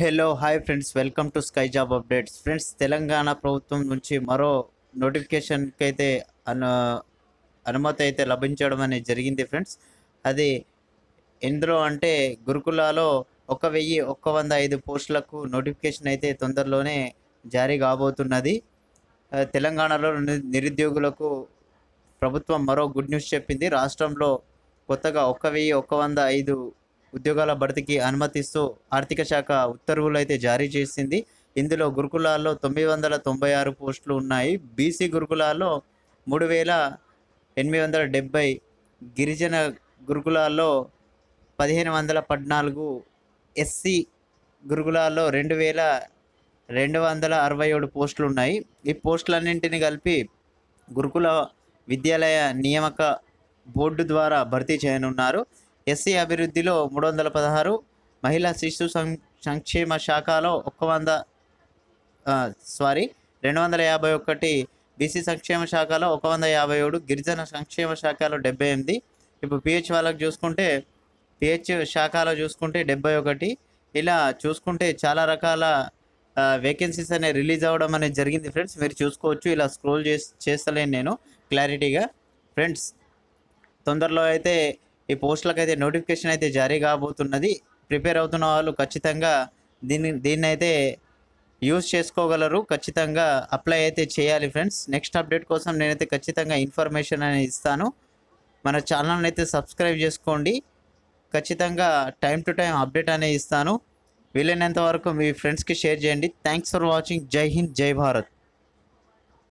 Hello hi friends, welcome to sky job updates. Friends, Telangana ప్రభుత్వం నుంచి మరో నోటిఫికేషన్కి అయితే అనుమతి అయితే లభించడం అనేది జరిగింది. ఫ్రెండ్స్, అది ఎందులో అంటే గురుకులాలో 1105 పోస్టులకు నోటిఫికేషన్ అయితే తొందరలోనే జారీ కాబోతున్నది. తెలంగాణలో నిరుద్యోగులకు ప్రభుత్వం మరో గుడ్ న్యూస్ చెప్పింది. రాష్ట్రంలో కొత్తగా 1105 ఉద్యోగాల భర్తీకి అనుమతిస్తూ ఆర్థిక శాఖ ఉత్తర్వులు అయితే జారీ చేసింది. ఇందులో గురుకులాల్లో 996 పోస్టులు ఉన్నాయి. బీసీ గురుకులాల్లో 3870, గిరిజన గురుకులాల్లో 1514, ఎస్సీ గురుకులాల్లో 2267 పోస్టులు ఉన్నాయి. ఈ పోస్టులన్నింటినీ కలిపి గురుకుల విద్యాలయ నియామక బోర్డు ద్వారా భర్తీ చేయనున్నారు. ఎస్సీ అభివృద్ధిలో 316, మహిళా శిశు సంక్షేమ శాఖలో 251, బీసీ సంక్షేమ శాఖలో 157, గిరిజన సంక్షేమ శాఖలో 78. ఇప్పుడు పిహెచ్ వాళ్ళకి చూసుకుంటే పిహెచ్ శాఖలో చూసుకుంటే 71. ఇలా చూసుకుంటే చాలా రకాల వేకెన్సీస్ అనేవి రిలీజ్ అవ్వడం అనేది జరిగింది. ఫ్రెండ్స్, మీరు చూసుకోవచ్చు. ఇలా స్క్రోల్ చేస్తలేను నేను క్లారిటీగా. ఫ్రెండ్స్, తొందరలో అయితే ఈ పోస్టులకైతే నోటిఫికేషన్ అయితే జారీ కాబోతున్నది. ప్రిపేర్ అవుతున్న వాళ్ళు ఖచ్చితంగా దీన్ని అయితే యూజ్ చేసుకోగలరు. ఖచ్చితంగా అప్లై అయితే చేయాలి. ఫ్రెండ్స్, నెక్స్ట్ అప్డేట్ కోసం నేనైతే ఖచ్చితంగా ఇన్ఫర్మేషన్ అనేది ఇస్తాను. మన ఛానల్ని అయితే సబ్స్క్రైబ్ చేసుకోండి. ఖచ్చితంగా టైం టు టైం అప్డేట్ అనేది ఇస్తాను. వీలైనంత వరకు మీ ఫ్రెండ్స్కి షేర్ చేయండి. Thanks for watching. జై హింద్, జై భారత్.